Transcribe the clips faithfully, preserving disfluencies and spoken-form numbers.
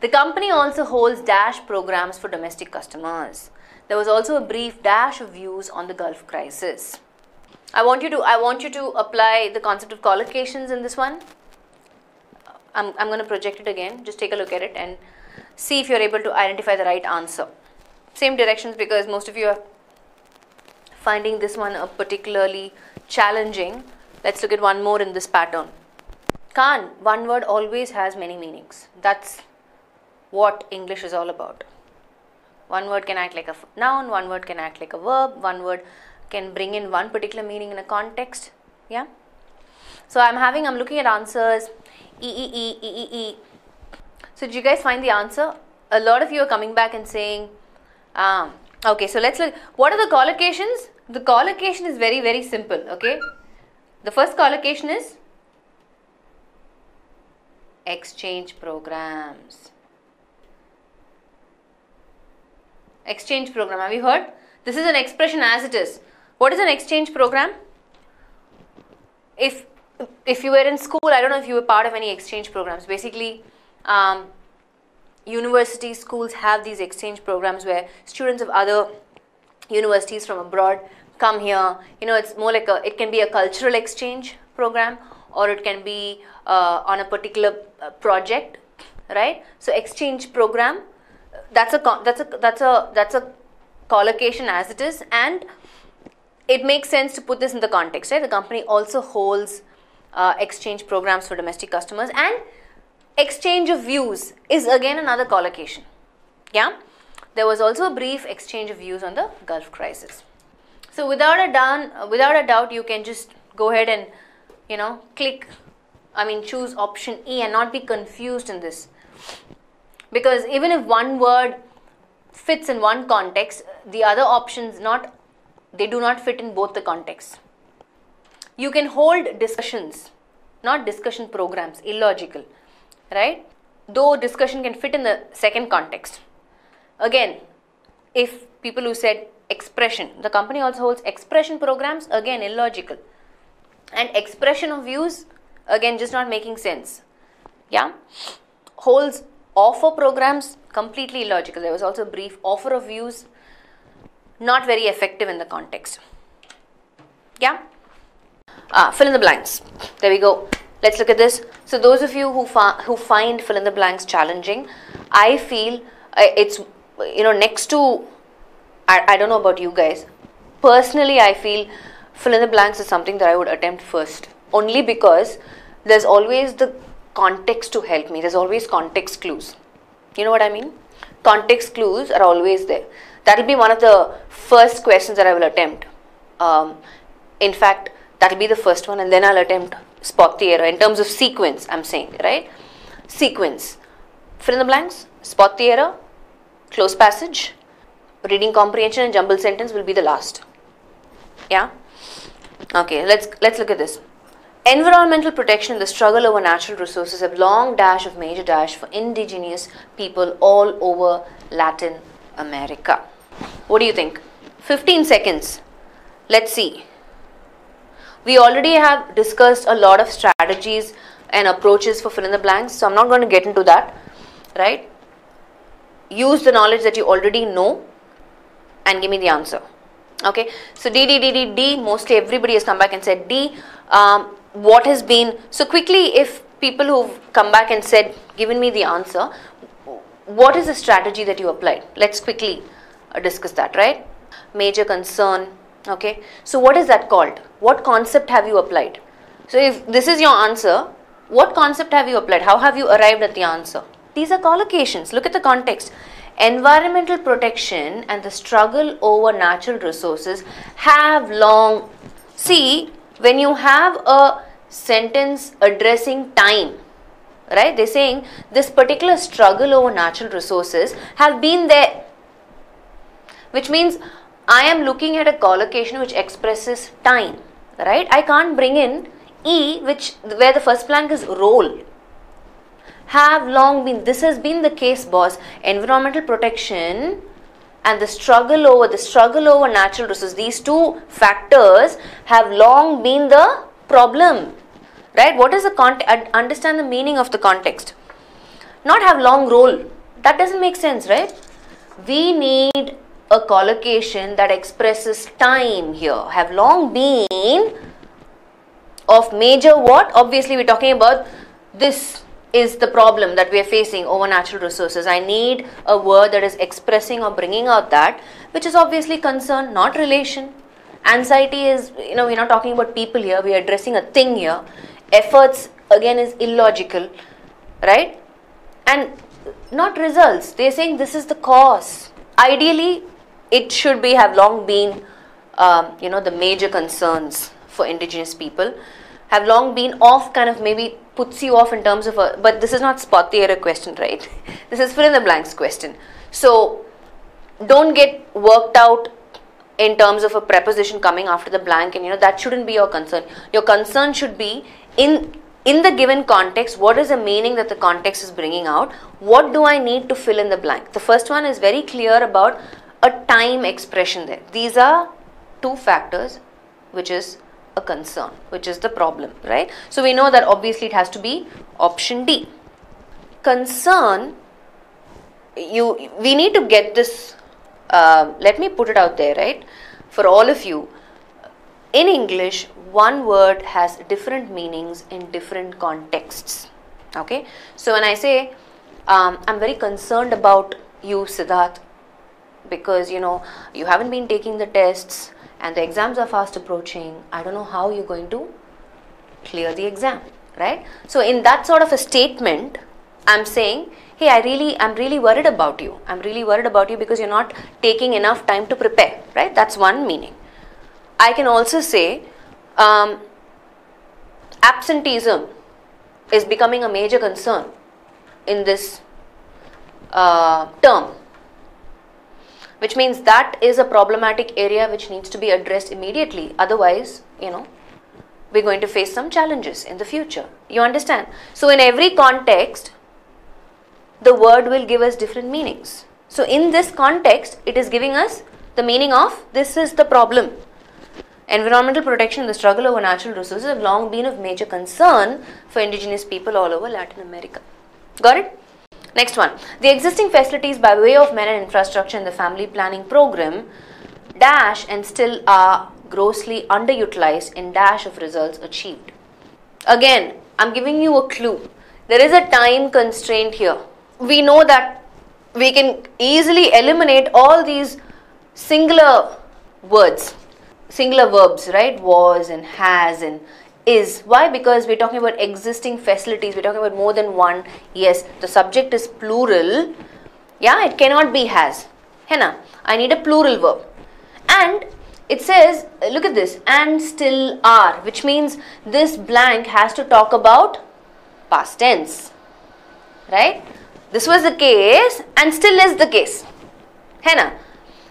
The company also holds DASH programs for domestic customers. There was also a brief dash of views on the Gulf crisis. I want you to, I want you to apply the concept of collocations in this one. I'm, I'm going to project it again. Just take a look at it and see if you're able to identify the right answer. Same directions, because most of you are finding this one a particularly challenging. Let's look at one more in this pattern. Can, one word always has many meanings. That's what English is all about. One word can act like a noun, one word can act like a verb, one word can bring in one particular meaning in a context. Yeah. So I'm having, I'm looking at answers. E, E, E, E, E, E. So did you guys find the answer? A lot of you are coming back and saying, um, okay, so let's look. What are the collocations? The collocation is very, very simple. Okay. The first collocation is exchange programs. Exchange program. Have you heard? This is an expression as it is. What is an exchange program? If if you were in school, I don't know if you were part of any exchange programs. Basically, um, university schools have these exchange programs where students of other universities from abroad come here. You know, it's more like a, it can be a cultural exchange program, or it can be uh, on a particular project, right? So exchange program. That's a that's a that's a that's a collocation as it is, and it makes sense to put this in the context, right? The company also holds uh, exchange programs for domestic customers, and exchange of views is again another collocation. Yeah, there was also a brief exchange of views on the Gulf crisis. So without a doubt, without a doubt, you can just go ahead and you know click, I mean choose option E and not be confused in this. Because even if one word fits in one context, the other options not, they do not fit in both the contexts. You can hold discussions, not discussion programs, illogical, right? Though discussion can fit in the second context. Again, if people who said expression, the company also holds expression programs, again illogical. And expression of views, again just not making sense. Yeah, holds offer programs, completely illogical. There was also a brief offer of views, not very effective in the context. Yeah. Ah, fill in the blanks. There we go. Let's look at this. So those of you who who find fill in the blanks challenging, I feel uh, it's, you know, next to, I, I don't know about you guys. Personally, I feel fill in the blanks is something that I would attempt first. Only because there's always the context to help me. There's always context clues. You know what I mean? Context clues are always there. That will be one of the first questions that I will attempt. Um, in fact, that will be the first one, and then I'll attempt spot the error in terms of sequence. I'm saying, right? Sequence. Fill in the blanks, spot the error, close passage, reading comprehension, and jumbled sentence will be the last. Yeah. Okay. Let's let's look at this. Environmental protection and the struggle over natural resources have long dash of major dash for indigenous people all over Latin America. What do you think? fifteen seconds. Let's see. We already have discussed a lot of strategies and approaches for fill in the blanks, so I'm not going to get into that, right? Use the knowledge that you already know and give me the answer. Okay, so D, D, D, D, D, mostly everybody has come back and said D. Um, what has been, so quickly, if people who've come back and said, given me the answer, what is the strategy that you applied? Let's quickly uh, discuss that, right? Major concern, okay? So what is that called? What concept have you applied? So if this is your answer, what concept have you applied? How have you arrived at the answer? These are collocations. Look at the context. Environmental protection and the struggle over natural resources have long, see, when you have a sentence addressing time, right? They're saying this particular struggle over natural resources have been there, which means I am looking at a collocation which expresses time, right? I can't bring in E, which where the first blank is role. Have long been, this has been the case, boss. Environmental protection and the struggle over the struggle over natural resources, these two factors have long been the problem, right? What is the context? Understand the meaning of the context. not have long roll. That doesn't make sense, right? We need a collocation that expresses time here. Have long been of major what? Obviously, we're talking about this is the problem that we are facing over natural resources. I need a word that is expressing or bringing out that, which is obviously concern, not relation. Anxiety is, you know, we're not talking about people here. We are addressing a thing here. Efforts, again, is illogical, right? And not results. They're saying this is the cause. Ideally, it should be have long been, um, you know, the major concerns for indigenous people. Have long been off, kind of maybe puts you off in terms of a, but this is not spot the error question, right? This is fill in the blanks question. So don't get worked out in terms of a preposition coming after the blank, and you know that shouldn't be your concern. Your concern should be in in the given context, what is the meaning that the context is bringing out? What do I need to fill in the blank? The first one is very clear about a time expression there. These are two factors which is a concern, which is the problem, right? So we know that obviously it has to be option D. Concern, you we need to get this, uh, let me put it out there, right? For all of you, in English, one word has different meanings in different contexts, okay? So when I say, um, I'm very concerned about you, Siddharth, because, you know, you haven't been taking the tests and the exams are fast approaching. I don't know how you're going to clear the exam, right? So in that sort of a statement, I'm saying, hey, I really, I'm really worried about you. I'm really worried about you because you're not taking enough time to prepare, right? That's one meaning. I can also say, Um, absenteeism is becoming a major concern in this uh, term, which means that is a problematic area which needs to be addressed immediately. Otherwise, you know, we're going to face some challenges in the future. You understand? So in every context, the word will give us different meanings. So in this context, it is giving us the meaning of this is the problem. Environmental protection and the struggle over natural resources have long been of major concern for indigenous people all over Latin America. Got it? Next one. The existing facilities by way of men and infrastructure in the family planning program dash and still are grossly underutilized in dash of results achieved. Again, I'm giving you a clue. There is a time constraint here. We know that we can easily eliminate all these singular words. Singular verbs, right? Was and has and is. Why? Because we're talking about existing facilities. We're talking about more than one. Yes, the subject is plural. Yeah, it cannot be has. Henna, I need a plural verb. And it says, look at this, and still are, which means this blank has to talk about past tense, right? This was the case and still is the case. Henna.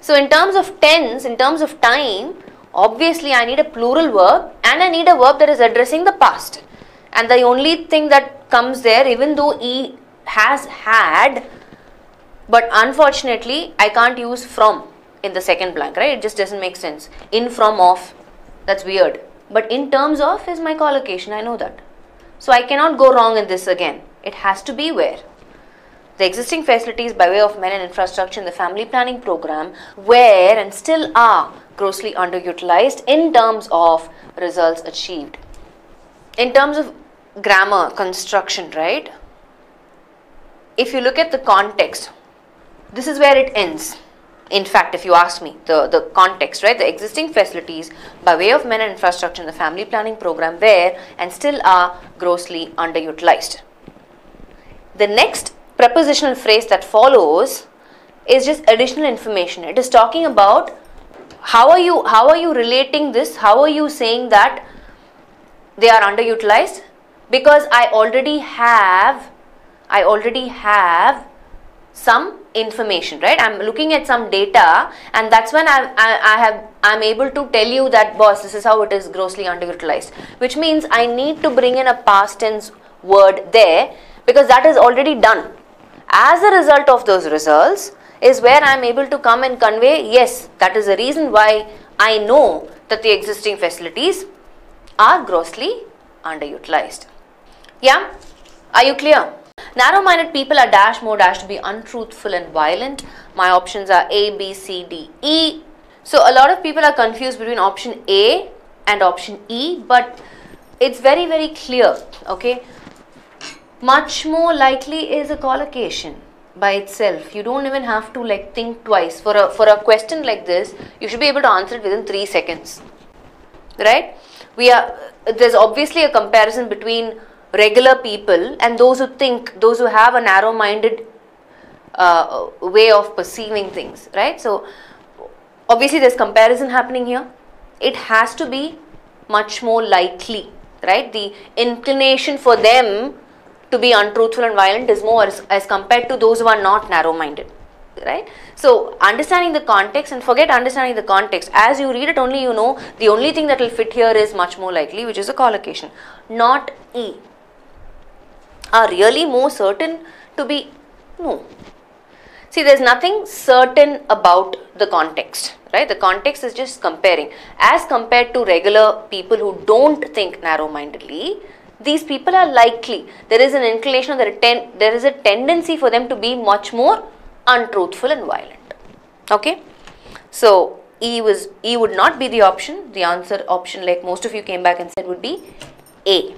So in terms of tense, in terms of time, obviously, I need a plural verb and I need a verb that is addressing the past. And the only thing that comes there, even though E has had, but unfortunately, I can't use from in the second blank, right? It just doesn't make sense. In, from, of, that's weird. But in terms of is my collocation, I know that. So I cannot go wrong in this again. It has to be where? The existing facilities by way of men and infrastructure in the family planning program were and still are grossly underutilized in terms of results achieved. In terms of grammar construction, right? If you look at the context, this is where it ends. In fact, if you ask me, the, the context, right? The existing facilities by way of men and infrastructure in the family planning program were and still are grossly underutilized. The next prepositional phrase that follows is just additional information. It is talking about how are you how are you relating this, how are you saying that they are underutilized, because I already have I already have some information, right? I'm looking at some data, and that's when I, I, I have I'm able to tell you that, boss, this is how it is grossly underutilized, which means I need to bring in a past tense word there because that is already done. As a result of those results is where I am able to come and convey, yes, that is the reason why I know that the existing facilities are grossly underutilized. Yeah, are you clear? Narrow-minded people are dash more dash to be untruthful and violent. My options are A, B, C, D, E. So a lot of people are confused between option A and option E, but it's very, very clear, okay? Much more likely is a collocation by itself. You don't even have to like think twice. For a, for a question like this, you should be able to answer it within three seconds, right? We are, there's obviously a comparison between regular people and those who think, those who have a narrow-minded uh, way of perceiving things, right? So obviously there's comparison happening here. It has to be much more likely, right? The inclination for them to be untruthful and violent is more as, as compared to those who are not narrow-minded, right? So understanding the context, and forget understanding the context, as you read it only you know the only thing that will fit here is much more likely, which is a collocation, not E. Are really more certain to be? No. See, there's nothing certain about the context, right? The context is just comparing. As compared to regular people who don't think narrow-mindedly, these people are likely. There is an inclination, there, ten, there is a tendency for them to be much more untruthful and violent, okay? So, E, was, E would not be the option. The answer option, like most of you came back and said, would be A.